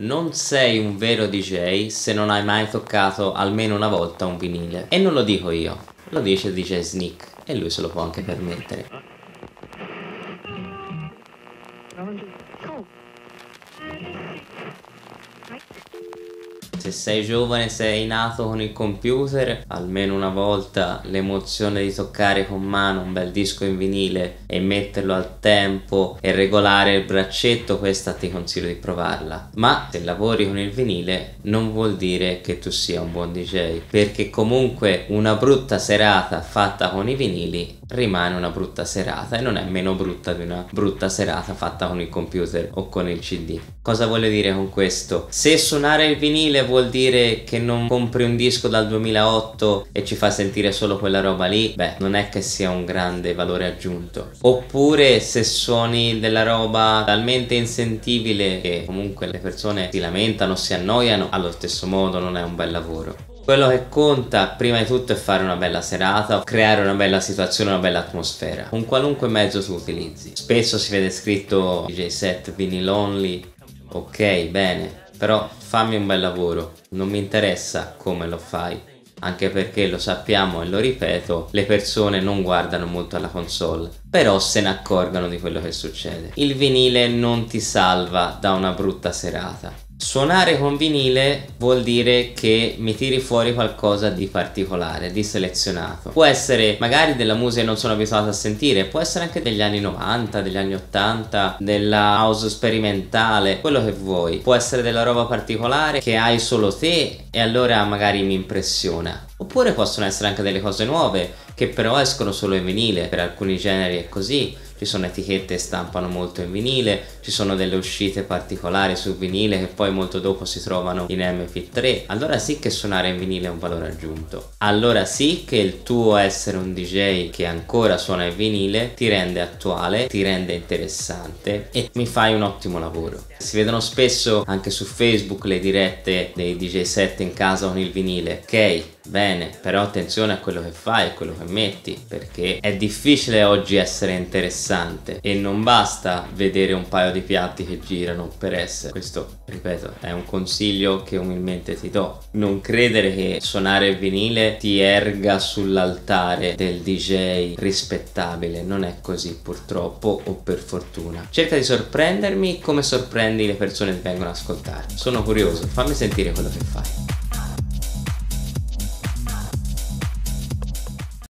Non sei un vero DJ se non hai mai toccato almeno una volta un vinile. E non lo dico io, lo dice DJ Sneak, e lui se lo può anche permettere. Se sei giovane, sei nato con il computer, almeno una volta l'emozione di toccare con mano un bel disco in vinile e metterlo al tempo e regolare il braccetto, questa ti consiglio di provarla. Ma se lavori con il vinile non vuol dire che tu sia un buon DJ, perché comunque una brutta serata fatta con i vinili rimane una brutta serata e non è meno brutta di una brutta serata fatta con il computer o con il CD. Cosa voglio dire con questo? Se suonare il vinile vuol dire che non compri un disco dal 2008 e ci fa sentire solo quella roba lì, beh, non è che sia un grande valore aggiunto. Oppure se suoni della roba talmente insentibile che comunque le persone si lamentano, si annoiano, allo stesso modo non è un bel lavoro. Quello che conta prima di tutto è fare una bella serata, creare una bella situazione, una bella atmosfera, con qualunque mezzo tu utilizzi. Spesso si vede scritto DJ set vinyl only, ok, bene, però fammi un bel lavoro, non mi interessa come lo fai, anche perché lo sappiamo e lo ripeto, le persone non guardano molto alla console, però se ne accorgono di quello che succede. Il vinile non ti salva da una brutta serata. Suonare con vinile vuol dire che mi tiri fuori qualcosa di particolare, di selezionato. Può essere magari della musica che non sono abituato a sentire, può essere anche degli anni 90, degli anni 80, della house sperimentale, quello che vuoi. Può essere della roba particolare che hai solo te e allora magari mi impressiona. Oppure possono essere anche delle cose nuove che però escono solo in vinile, per alcuni generi è così. Ci sono etichette che stampano molto in vinile, ci sono delle uscite particolari su vinile che poi molto dopo si trovano in MP3. Allora sì che suonare in vinile è un valore aggiunto. Allora sì che il tuo essere un DJ che ancora suona in vinile ti rende attuale, ti rende interessante e mi fai un ottimo lavoro. Si vedono spesso anche su Facebook le dirette dei DJ set in casa con il vinile. Ok, bene, però attenzione a quello che fai, a quello che metti, perché è difficile oggi essere interessante. E non basta vedere un paio di piatti che girano per essere. Questo, ripeto, è un consiglio che umilmente ti do. Non credere che suonare il vinile ti erga sull'altare del DJ rispettabile. Non è così, purtroppo o per fortuna. Cerca di sorprendermi come sorprendi le persone che vengono ad ascoltare. Sono curioso, fammi sentire quello che fai.